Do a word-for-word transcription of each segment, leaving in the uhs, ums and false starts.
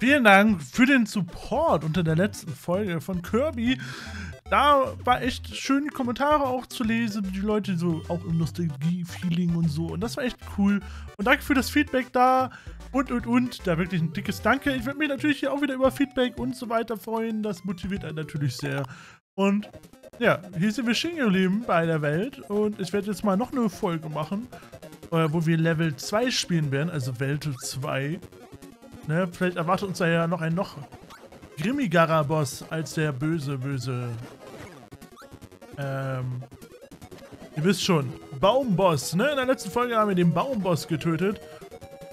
Vielen Dank für den Support unter der letzten Folge von Kirby. Da war echt schön, Kommentare auch zu lesen, die Leute so auch im Nostalgie-Feeling und so. Und das war echt cool. Und danke für das Feedback da und, und, und. Da wirklich ein dickes Danke. Ich würde mich natürlich hier auch wieder über Feedback und so weiter freuen. Das motiviert einen natürlich sehr. Und ja, hier sind wir stehen geblieben bei der Welt. Und ich werde jetzt mal noch eine Folge machen, wo wir Level zwei spielen werden, also Welt zwei. Ne, vielleicht erwartet uns da ja noch ein noch grimmigerer Boss als der böse, böse... Ähm... Ihr wisst schon, Baumboss, ne? In der letzten Folge haben wir den Baumboss getötet.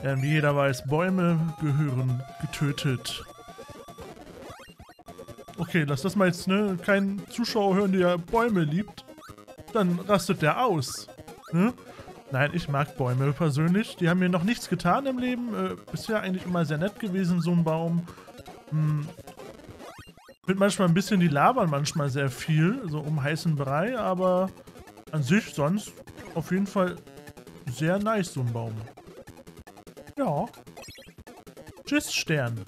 Ähm, wie jeder weiß, Bäume gehören getötet. Okay, lass das mal jetzt, ne? Kein Zuschauer hören, der Bäume liebt. Dann rastet der aus, ne? Nein, ich mag Bäume persönlich. Die haben mir noch nichts getan im Leben. Äh, bisher eigentlich immer sehr nett gewesen, so ein Baum. Hm. Bin manchmal ein bisschen, die labern manchmal sehr viel, so um heißen Brei, aber an sich sonst auf jeden Fall sehr nice, so ein Baum. Ja. Tschüss, Stern.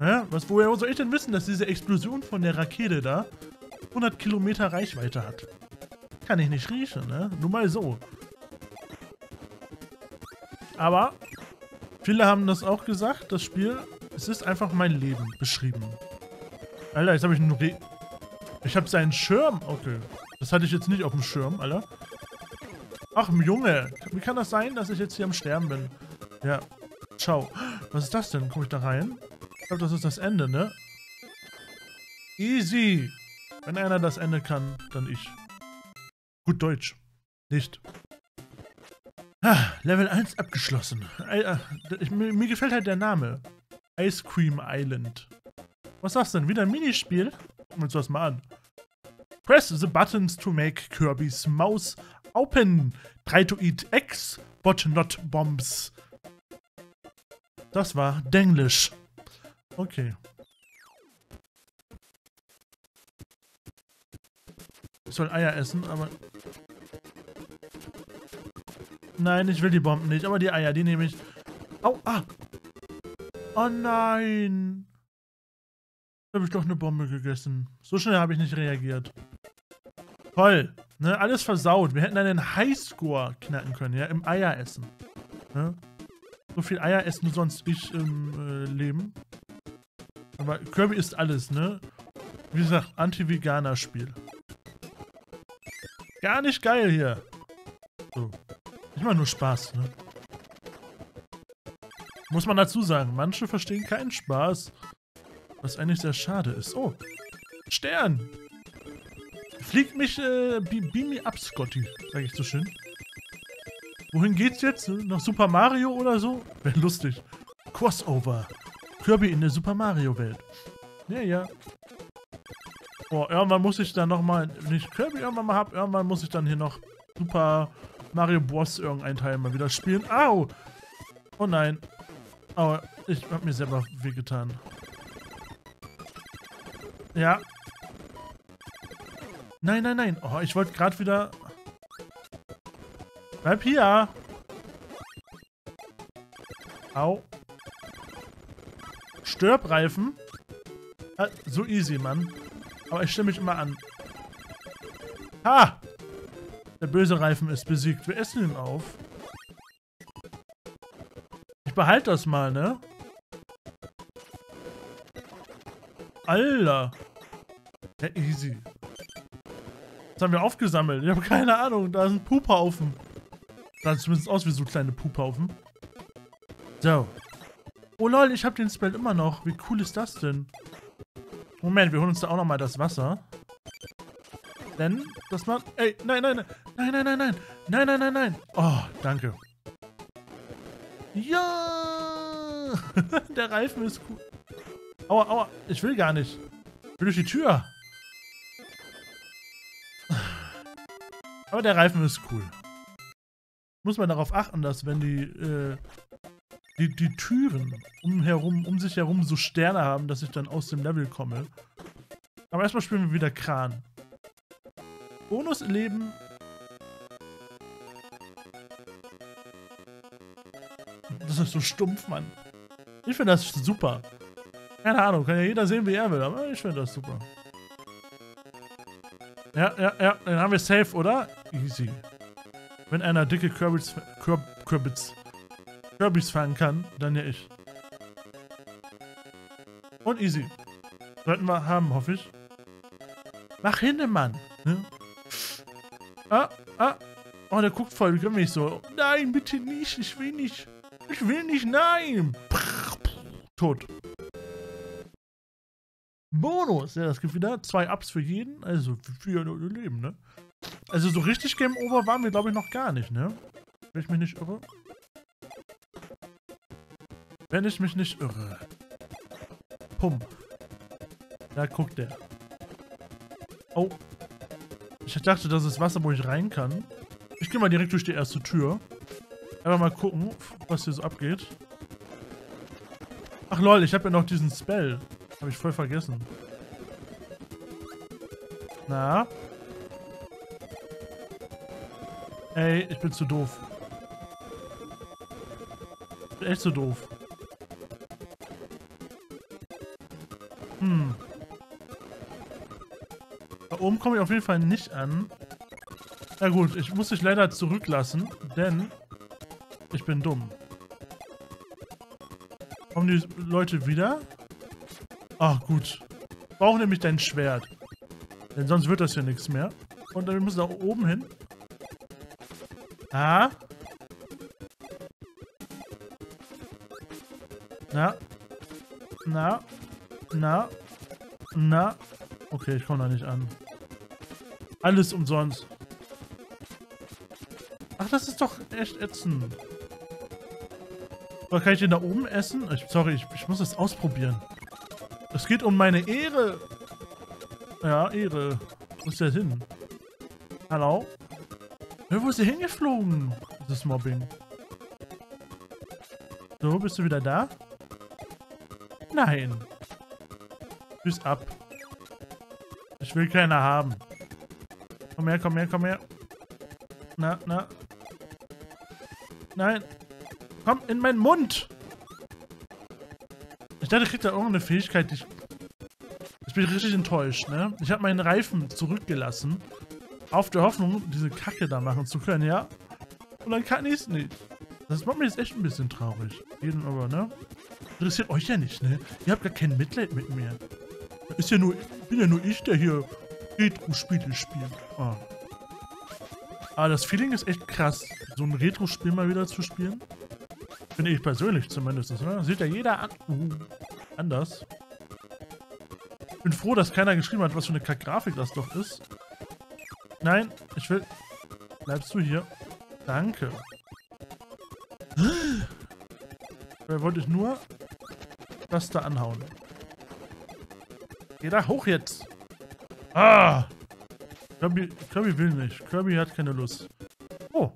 Ja, was, woher soll ich denn wissen, dass diese Explosion von der Rakete da hundert Kilometer Reichweite hat? Kann ich nicht riechen, ne? Nur mal so. Aber viele haben das auch gesagt, das Spiel, es ist einfach mein Leben beschrieben. Alter, jetzt habe ich einen Re... Ich habe seinen Schirm. Okay, das hatte ich jetzt nicht auf dem Schirm, Alter. Ach, Junge, wie kann das sein, dass ich jetzt hier am Sterben bin? Ja, ciao. Was ist das denn? Komme ich da rein? Ich glaube, das ist das Ende, ne? Easy. Wenn einer das Ende kann, dann ich. Gut Deutsch. Nicht. Ah, Level eins abgeschlossen. Ich, mir, mir gefällt halt der Name. Ice Cream Island. Was sagst du denn? Wieder ein Minispiel? Gucken wir uns das mal an. Press the buttons to make Kirby's mouse open. Try to eat eggs, but not bombs. Das war Denglisch. Okay. Ich soll Eier essen, aber... Nein, ich will die Bomben nicht, aber die Eier, die nehme ich. Au, ah! Oh nein! Da habe ich doch eine Bombe gegessen. So schnell habe ich nicht reagiert. Toll! Ne, alles versaut. Wir hätten dann den Highscore knacken können, ja? Im Eieressen. Ne? So viel Eier essen wie sonst ich im äh, Leben. Aber Kirby isst alles, ne? Wie gesagt, Anti-Veganer-Spiel. Gar nicht geil hier. So. Immer nur Spaß, ne? Muss man dazu sagen, manche verstehen keinen Spaß. Was eigentlich sehr schade ist. Oh, Stern! Flieg mich, äh, beam me up, Scotty, sag ich so schön. Wohin geht's jetzt? Nach Super Mario oder so? Wäre lustig. Crossover. Kirby in der Super Mario Welt. Ja, ja. Boah, irgendwann muss ich dann nochmal, wenn ich Kirby irgendwann mal hab, irgendwann muss ich dann hier noch Super Mario Bros. Irgendein Teil mal wieder spielen. Au! Oh nein. Au, ich hab mir selber wehgetan. Ja. Nein, nein, nein. Oh, ich wollte gerade wieder... Bleib hier! Au. Stirb-Reifen. Ah, so easy, Mann. Aber ich stelle mich immer an. Ha! Der böse Reifen ist besiegt. Wir essen ihn auf. Ich behalte das mal, ne? Alter. Ja, easy. Das haben wir aufgesammelt. Ich habe keine Ahnung. Da ist ein Puphaufen. Sah zumindest aus wie so kleine Puphaufen. So. Oh lol, ich habe den Spell immer noch. Wie cool ist das denn? Moment, wir holen uns da auch nochmal das Wasser. Denn das macht... Ey, nein, nein, nein. Nein, nein, nein, nein. Nein, nein, nein, nein. Oh, danke. Ja. Der Reifen ist cool. Aua, aua. Ich will gar nicht. Ich will durch die Tür. Aber der Reifen ist cool. Muss man darauf achten, dass wenn die, äh, die, die Türen um, herum, um sich herum so Sterne haben, dass ich dann aus dem Level komme. Aber erstmal spielen wir wieder Kran. Bonusleben. Das ist so stumpf, Mann. Ich finde das super. Keine Ahnung, kann ja jeder sehen, wie er will, aber ich finde das super. Ja, ja, ja, dann haben wir safe, oder? Easy. Wenn einer dicke Kürbis, Kürb, Kürbis, Kürbis fangen kann, dann ja ich. Und easy. Sollten wir haben, hoffe ich. Mach hin, Mann. Ne? Ah, ah. Oh, der guckt voll grimmig so. Nein, bitte nicht. Ich will nicht. Ich will nicht. Nein. Tot. Bonus. Ja, das gibt wieder zwei Ups für jeden. Also für Leben, ne? Also so richtig Game Over waren wir, glaube ich, noch gar nicht, ne? Wenn ich mich nicht irre. Wenn ich mich nicht irre. Pum. Da guckt der. Oh. Ich dachte, das ist Wasser, wo ich rein kann. Ich gehe mal direkt durch die erste Tür. Einfach mal gucken, was hier so abgeht. Ach lol, ich habe ja noch diesen Spell. Habe ich voll vergessen. Na? Ey, ich bin zu doof. Ich bin echt zu doof. Hm. Da oben komme ich auf jeden Fall nicht an. Na gut, ich muss dich leider zurücklassen, denn ich bin dumm. Kommen die Leute wieder? Ach gut. Brauchen nämlich dein Schwert. Denn sonst wird das hier nichts mehr. Und dann müssen wir da oben hin. Ah. Na. Na. Na. Na. Okay, ich komme da nicht an. Alles umsonst. Ach, das ist doch echt ätzend. Oder kann ich den da oben essen? Ich, sorry, ich, ich muss das ausprobieren. Es geht um meine Ehre. Ja, Ehre. Wo ist der hin? Hallo? Wo ist der hingeflogen? Das ist Mobbing. So, bist du wieder da? Nein. Tschüss ab. Ich will keiner haben. Komm her, komm her, komm her. Na, na. Nein. Komm in meinen Mund. Ich dachte, ich krieg da irgendeine Fähigkeit, die ich... Ich bin richtig enttäuscht, ne? Ich habe meinen Reifen zurückgelassen. Auf der Hoffnung, diese Kacke da machen zu können, ja? Und dann kann ich es nicht. Das macht mich jetzt echt ein bisschen traurig. Jeden aber, ne? Interessiert euch ja nicht, ne? Ihr habt gar kein Mitleid mit mir. Ist ja nur, bin ja nur ich, der hier Retro-Spiele spielt. Ah. Aber das Feeling ist echt krass, so ein Retro-Spiel mal wieder zu spielen. Finde ich persönlich zumindest, ne? Sieht ja jeder an uh, anders. Ich bin froh, dass keiner geschrieben hat, was für eine Kack-Grafik das doch ist. Nein, ich will... Bleibst du hier? Danke. Da wollte ich nur das da anhauen. Geh da hoch jetzt! Ah! Kirby, Kirby will nicht. Kirby hat keine Lust. Oh,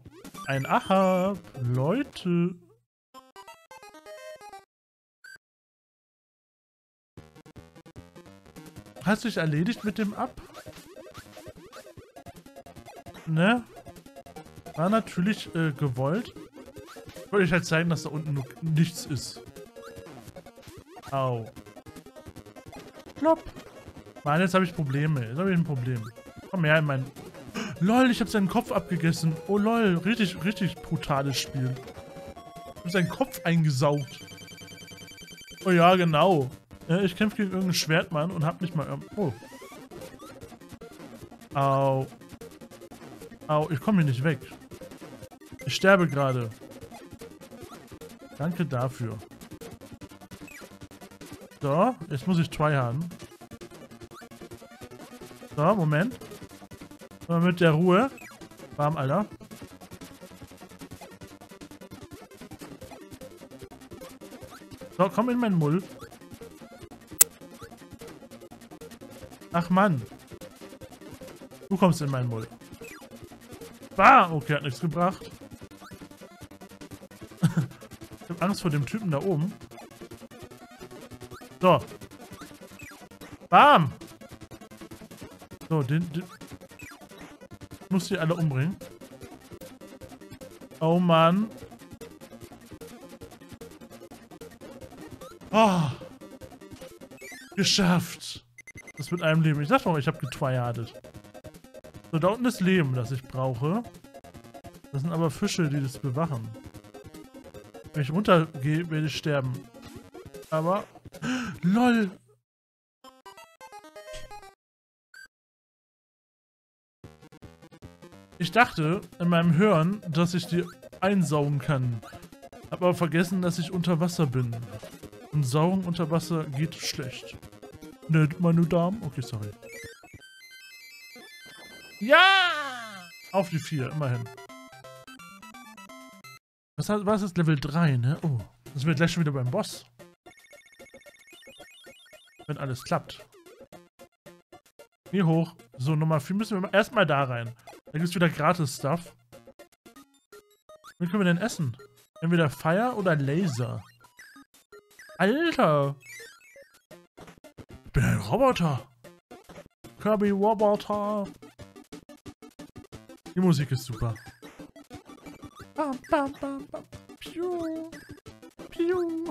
ein Aha! Leute! Hast du dich erledigt mit dem Ab? Ne? War natürlich äh, gewollt. Wollte ich halt zeigen, dass da unten nichts ist. Au. Plopp. Mann, jetzt habe ich Probleme. Jetzt habe ich ein Problem. Komm her in meinen... Lol, ich habe seinen Kopf abgegessen. Oh lol, richtig, richtig brutales Spiel. Ich habe seinen Kopf eingesaugt. Oh ja, genau. Ich kämpfe gegen irgendeinen Schwertmann und hab nicht mal... Oh. Au. Au, ich komme hier nicht weg. Ich sterbe gerade. Danke dafür. So, jetzt muss ich tryharden. So, Moment. So, mit der Ruhe. Warm, Alter. So, komm in meinen Mull. Ach Mann. Du kommst in meinen Mund. Bah! Okay, hat nichts gebracht. Ich hab Angst vor dem Typen da oben. So. Bam! So, den... den ich muss die alle umbringen. Oh Mann. Oh. Geschafft. Das mit einem Leben. Ich sag doch, ich habe getwiardet. So, da unten ist Leben, das ich brauche. Das sind aber Fische, die das bewachen. Wenn ich runtergehe, werde ich sterben. Aber... LOL! Ich dachte in meinem Hören, dass ich die einsaugen kann. Hab aber vergessen, dass ich unter Wasser bin. Und saugen unter Wasser geht schlecht. Ne, meine Damen? Okay, sorry. Ja! Auf die vier, immerhin. Was war es jetzt? Level drei, ne? Oh, das sind wir gleich schon wieder beim Boss. Wenn alles klappt. Hier hoch. So, Nummer vier müssen wir erstmal da rein. Da gibt es wieder Gratis-Stuff. Wie können wir denn essen? Entweder Fire oder Laser. Alter! Ich bin ein Roboter! Kirby Roboter! Die Musik ist super. Bam, bam, bam, bam. Piu. Piu.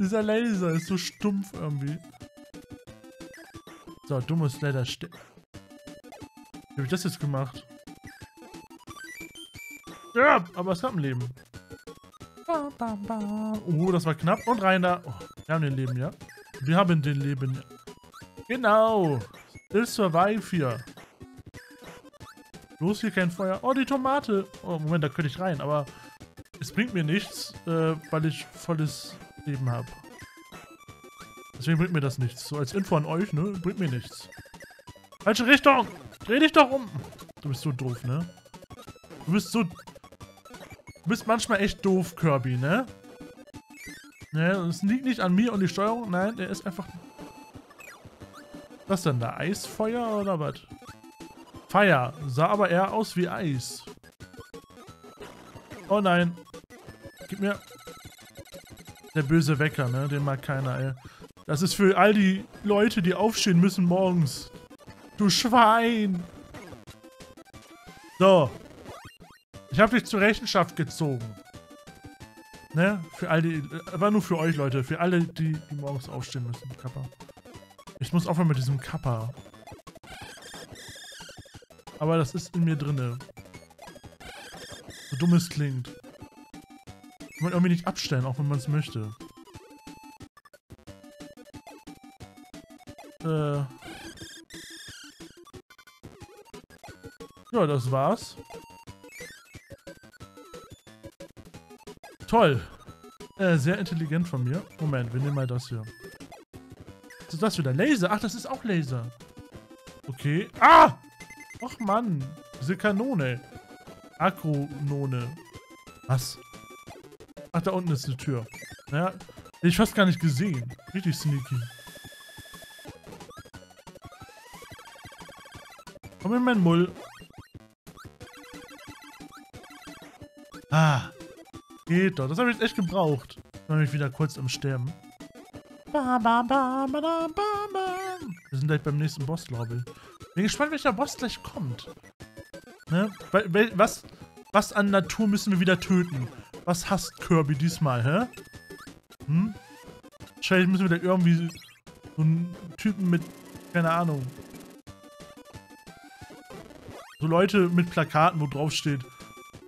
Dieser Laser ist so stumpf irgendwie. So, dummes Leder. Wie hab ich das jetzt gemacht? Ja, aber es hat ein Leben. Bam, bam, bam. Oh, das war knapp. Und rein da. Oh, wir haben den Leben, ja? Wir haben den Leben. Genau. Still survive hier. Los, hier kein Feuer. Oh, die Tomate. Oh, Moment, da könnte ich rein, aber es bringt mir nichts, äh, weil ich volles Leben habe. Deswegen bringt mir das nichts. So als Info an euch, ne? Bringt mir nichts. Falsche Richtung! Dreh dich doch um! Du bist so doof, ne? Du bist so... Du bist manchmal echt doof, Kirby, ne? Ne, es liegt nicht an mir und die Steuerung. Nein, der ist einfach... Was denn da? Eisfeuer oder was? Fire. Sah aber eher aus wie Eis. Oh nein. Gib mir... Der böse Wecker, ne? Den mag keiner, ey. Das ist für all die Leute, die aufstehen müssen morgens. Du Schwein! So. Ich habe dich zur Rechenschaft gezogen. Ne? Für all die... Aber nur für euch, Leute. Für alle, die, die morgens aufstehen müssen. Kappa. Ich muss aufhören mit diesem Kappa. Aber das ist in mir drinne. So dumm es klingt. Kann man irgendwie nicht abstellen, auch wenn man es möchte. Äh. Ja, das war's. Toll. Äh, sehr intelligent von mir. Moment, wir nehmen mal das hier. Was ist das wieder? Laser? Ach, das ist auch Laser. Okay. Ah! Och Mann, diese Kanone. Akronone. Was? Ach, da unten ist eine Tür. Naja, die ich fast gar nicht gesehen. Richtig sneaky. Komm in mein Mull. Ah. Geht doch. Das habe ich jetzt echt gebraucht. Ich war nämlich wieder kurz am Sterben. Bam, bam, bam, bam, bam, bam. Wir sind gleich beim nächsten Boss, glaube ich. Bin gespannt, welcher Boss gleich kommt. Ne? Was, was an Natur müssen wir wieder töten? Was hasst Kirby diesmal, hä? Hm? Wahrscheinlich müssen wir da irgendwie so einen Typen mit, keine Ahnung. So Leute mit Plakaten, wo drauf steht,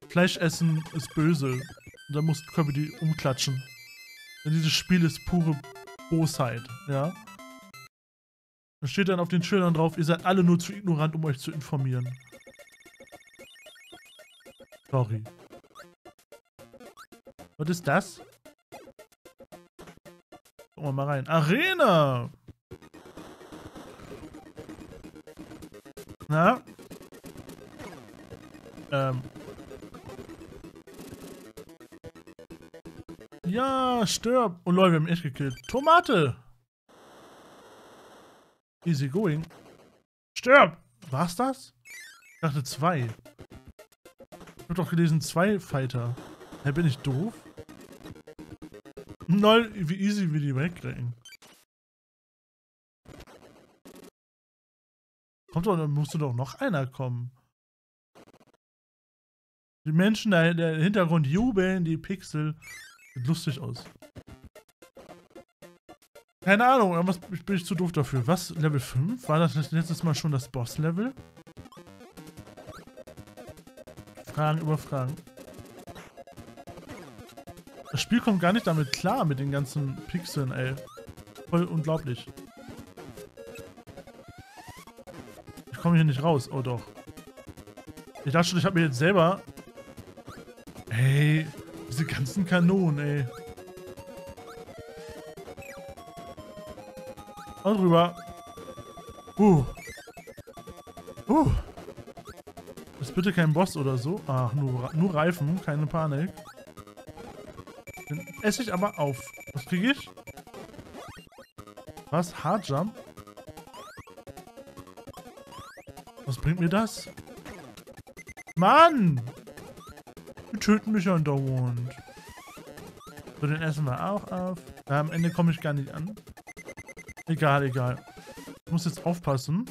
Fleisch essen ist böse. Und dann muss Kirby die umklatschen. Denn dieses Spiel ist pure Bosheit, ja? Da steht dann auf den Schildern drauf, ihr seid alle nur zu ignorant, um euch zu informieren. Sorry. Was ist das? Gucken wir mal rein. Arena! Na? Ähm. Ja, stirb! Oh Leute, wir haben ihn echt gekillt. Tomate! Easy going. Stirb! War's das? Ich dachte zwei. Ich hab doch gelesen, zwei Fighter. Hä, bin ich doof? Lol, wie easy wir die wegkriegen. Kommt doch, dann musste doch noch einer kommen. Die Menschen da in der Hintergrund jubeln, die Pixel. Sieht lustig aus. Keine Ahnung, aber ich bin ich zu doof dafür. Was? Level fünf? War das letztes Mal schon das Boss-Level? Fragen über Fragen. Das Spiel kommt gar nicht damit klar mit den ganzen Pixeln, ey. Voll unglaublich. Ich komme hier nicht raus. Oh doch. Ich dachte schon, ich habe mir jetzt selber... Ey, diese ganzen Kanonen, ey. Und rüber. Uh. Uh. Ist bitte kein Boss oder so. Ach, nur, nur Reifen, keine Panik. Den esse ich aber auf. Was kriege ich? Was? Hard Jump? Was bringt mir das? Mann! Die töten mich ja andauernd. So, den essen wir auch auf. Ja, am Ende komme ich gar nicht an. Egal, egal. Ich muss jetzt aufpassen.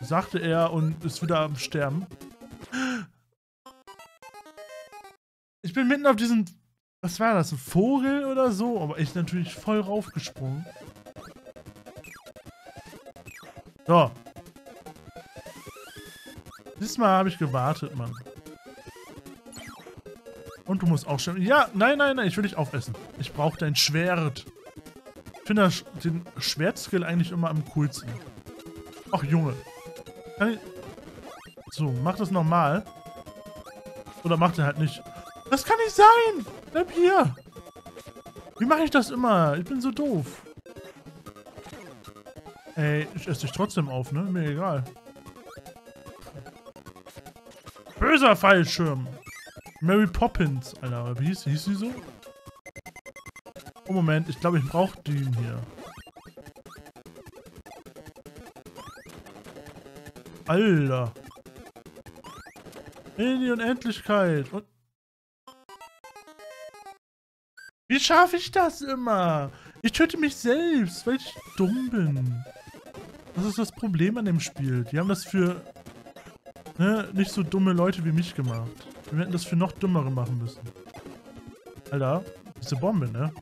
Sagte er und ist wieder am Sterben. Ich bin mitten auf diesem... Was war das? Ein Vogel oder so? Aber ich natürlich voll raufgesprungen. So. Diesmal habe ich gewartet, Mann. Und du musst auch sterben. Ja, nein, nein, nein. Ich will dich aufessen. Ich brauche dein Schwert. Ich finde den Schwertskill eigentlich immer am coolsten. Ach, Junge. Kann ich... So, mach das nochmal. Oder macht er halt nicht. Das kann nicht sein! Bleib hier! Wie mache ich das immer? Ich bin so doof. Ey, ich esse dich trotzdem auf, ne? Mir egal. Böser Fallschirm! Mary Poppins, Alter. Wie hieß, hieß sie so? Oh, Moment, ich glaube, ich brauche den hier. Alter. In die Unendlichkeit. Und wie schaffe ich das immer? Ich töte mich selbst, weil ich dumm bin. Das ist das Problem an dem Spiel. Die haben das für ne, nicht so dumme Leute wie mich gemacht. Wir hätten das für noch dümmere machen müssen. Alter, diese Bombe, ne?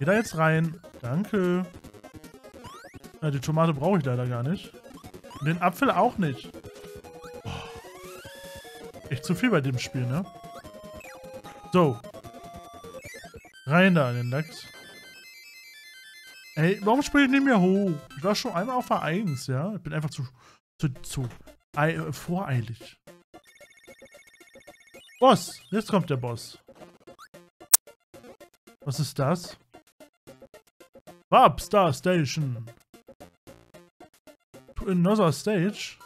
Geh da jetzt rein. Danke. Ja, die Tomate brauche ich leider gar nicht. Und den Apfel auch nicht. Oh. Echt zu viel bei dem Spiel, ne? So. Rein da in den Lachs. Ey, warum spiele ich nicht mehr hoch? Ich war schon einmal auf der eins, ja? Ich bin einfach zu... zu... zu... Ei, äh, voreilig. Boss! Jetzt kommt der Boss. Was ist das? Warp Star Station. To another stage?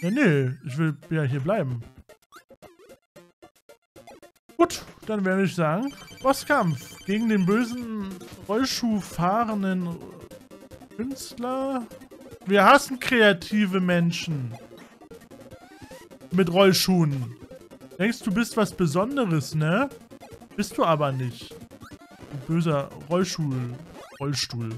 Ja, nee, ich will ja hier bleiben. Gut, dann werde ich sagen, Bosskampf gegen den bösen Rollschuhfahrenden Künstler. Wir hassen kreative Menschen. Mit Rollschuhen. Denkst du bist was Besonderes, ne? Bist du aber nicht. Ein böser Rollstuhl. Rollstuhl.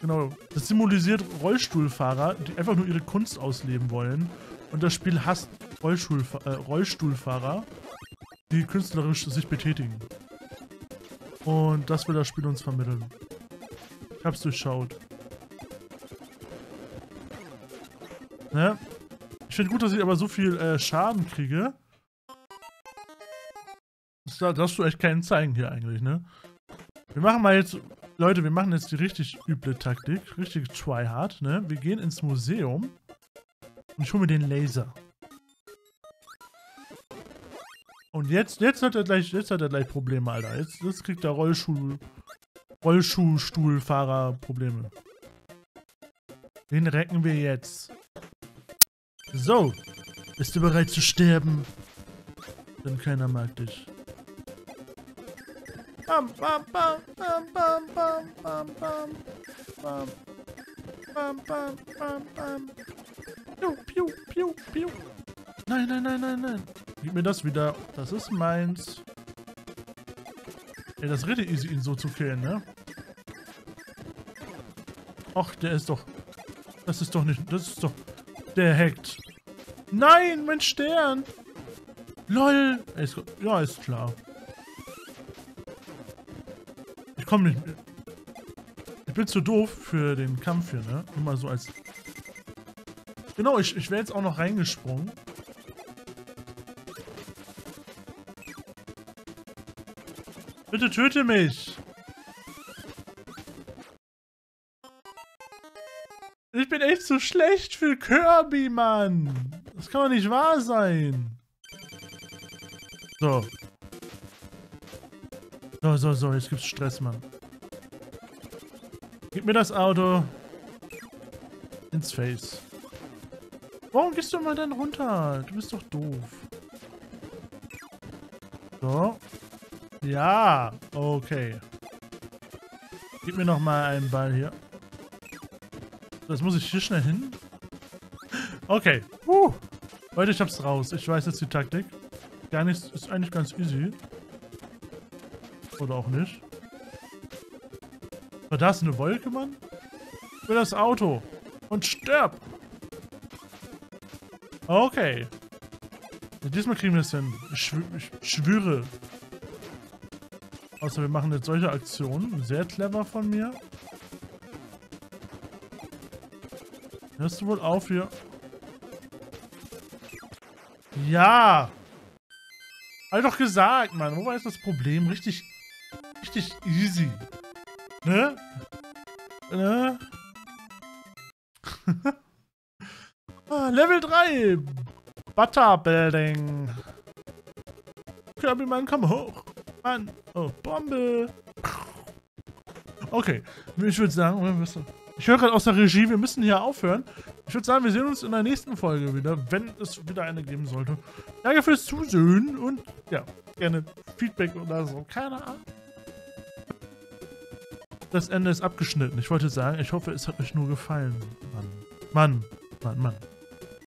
Genau. Das symbolisiert Rollstuhlfahrer, die einfach nur ihre Kunst ausleben wollen. Und das Spiel hasst Rollstuhlf- äh, Rollstuhlfahrer, die künstlerisch sich betätigen. Und das will das Spiel uns vermitteln. Ich hab's durchschaut. Ne? Ich finde gut, dass ich aber so viel äh, Schaden kriege. Da darfst du echt keinen zeigen hier eigentlich, ne? Wir machen mal jetzt, Leute, wir machen jetzt die richtig üble Taktik, richtig tryhard, ne? Wir gehen ins Museum und ich hole mir den Laser. Und jetzt, jetzt hat er gleich, jetzt hat er gleich Probleme, Alter. Jetzt, jetzt kriegt der Rollschuh, Rollschuhstuhlfahrer Probleme. Den recken wir jetzt. So, bist du bereit zu sterben? Denn keiner mag dich. Bam, bam, bam, bam, bam, bam, bam, bam, bam, bam, bam, bam, bam. Piu, piu, piu, piu. Nein, nein, nein, nein, nein. Gib mir das wieder. Das ist meins. Ey, das ist richtig easy, ihn so zu killen, ne? Och, der ist doch... Das ist doch nicht... Das ist doch... Der hackt. Nein, mein Stern. Lol. Ja, ist klar. komme nicht mehr. Ich bin zu doof für den Kampf hier, ne? Nur mal so als... Genau, ich, ich wäre jetzt auch noch reingesprungen. Bitte töte mich! Ich bin echt zu schlecht für Kirby, Mann! Das kann doch nicht wahr sein! So. So, so, so, jetzt gibt's Stress, Mann. Gib mir das Auto. Ins Face. Warum gehst du mal dann runter? Du bist doch doof. So. Ja, okay. Gib mir noch mal einen Ball hier. Das muss ich hier schnell hin. Okay. Huh. Leute, ich hab's raus. Ich weiß jetzt die Taktik. Gar nichts ist eigentlich ganz easy. Oder auch nicht. Aber da ist eine Wolke, Mann. Ich will das Auto. Und stirb. Okay. Diesmal kriegen wir es hin. Ich, schw ich schwöre. Außer wir machen jetzt solche Aktionen. Sehr clever von mir. Hörst du wohl auf hier? Ja! Hab ich doch gesagt, Mann. Wobei ist das Problem? Richtig, richtig easy. Ne? Ne? Ah, Level drei! Butter Building. Kirby, Mann, komm hoch. Mann. Oh, Bombe. Okay. Ich würde sagen, ich höre gerade aus der Regie, wir müssen hier aufhören. Ich würde sagen, wir sehen uns in der nächsten Folge wieder, wenn es wieder eine geben sollte. Danke fürs Zusehen und ja, gerne Feedback oder so. Keine Ahnung. Das Ende ist abgeschnitten. Ich wollte sagen, ich hoffe, es hat euch nur gefallen. Mann. Mann. Mann, Mann.